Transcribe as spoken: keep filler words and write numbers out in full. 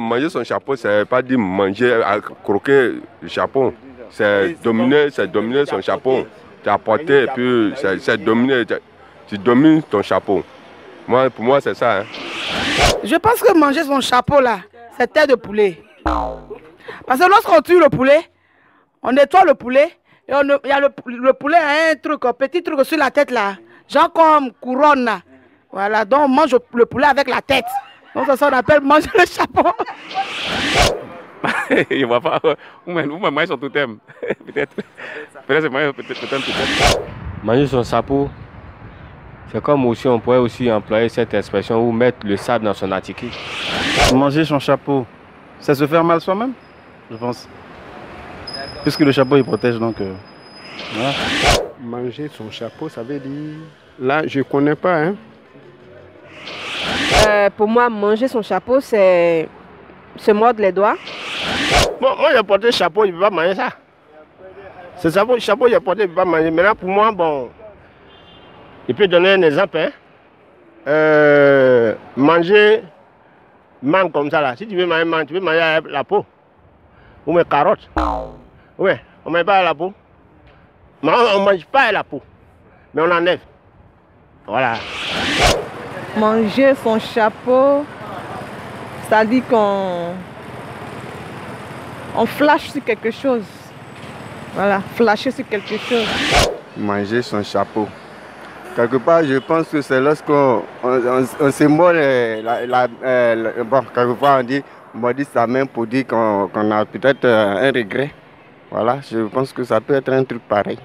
maman, manger son chapeau, c'est pas dire manger, à croquer le chapeau. C'est dominer, c'est dominer son chapeau. Tu as porté et puis c'est dominer, tu domines ton chapeau. Moi, pour moi, c'est ça. Hein. Je pense que manger son chapeau là, c'est tête de poulet. Parce que lorsqu'on tue le poulet, on nettoie le poulet, et on, y a le, le poulet a un truc, un petit truc sur la tête là, genre comme couronne là. Voilà, donc on mange le poulet avec la tête. Donc ça, ça on appelle manger le chapeau. Il va pas. Ou même ils sont tout thème. Peut-être. Peut-être c'est moyen, peut-être tout thème. Manger son chapeau, c'est comme aussi on pourrait aussi employer cette expression ou mettre le sable dans son attiqué. Manger son chapeau, c'est se faire mal soi-même, je pense. Puisque le chapeau il protège donc. Euh, voilà. Manger son chapeau, ça veut dire. Là, je connais pas. Hein. Euh, pour moi, manger son chapeau, c'est se mordre les doigts. Bon, moi j'ai porté le chapeau, il ne peut pas manger ça. Ce chapeau, chapeau j'ai porté, il ne peut pas manger. Maintenant, pour moi, bon, il peut donner un exemple. Hein. Euh, manger mangue comme ça, là. Si tu veux manger mangue, tu peux manger avec la peau. Ou mes carottes. Ouais, on ne mange pas avec la peau. Mais on ne mange pas avec la peau, mais on enlève. Voilà. Manger son chapeau, ça dit qu'on on flash sur quelque chose. Voilà, flasher sur quelque chose. Manger son chapeau. Quelque part, je pense que c'est lorsqu'on on, on, on se mord la, la, la, bon, quelque part on dit, on dit sa main pour dire qu'on qu'on a peut-être un regret. Voilà, je pense que ça peut être un truc pareil.